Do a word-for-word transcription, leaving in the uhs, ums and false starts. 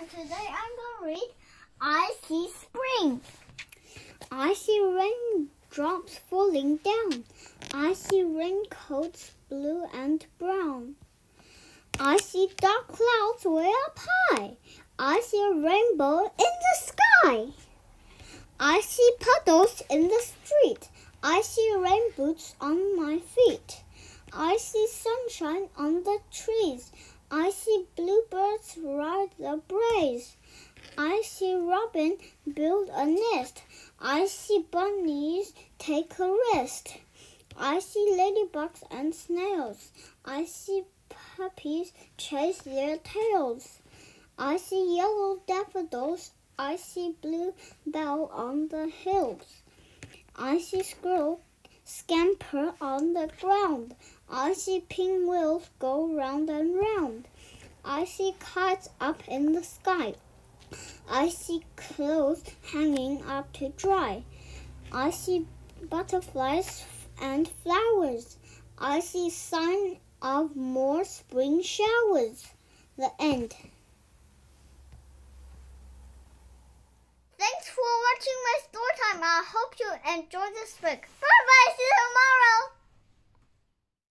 everyone, today I'm going to read I See Spring. I see raindrops falling down. I see raincoats blue and brown. I see dark clouds way up high. I see a rainbow in the sky. I see puddles in the street. I see rain boots on my feet. I see sunshine on the trees. I see bluebirds ride the breeze. I see robin build a nest. I see bunnies take a rest. I see ladybugs and snails. I see puppies chase their tails. I see yellow daffodils. I see blue bell on the hills. I see squirrel scamper on the ground. I see pinwheels go round and round. I see kites up in the sky. I see clothes hanging up to dry. I see butterflies and flowers. I see sign of more spring showers. The end. Thanks for watching my story time. I hope you enjoyed this book. Bye bye, see you tomorrow.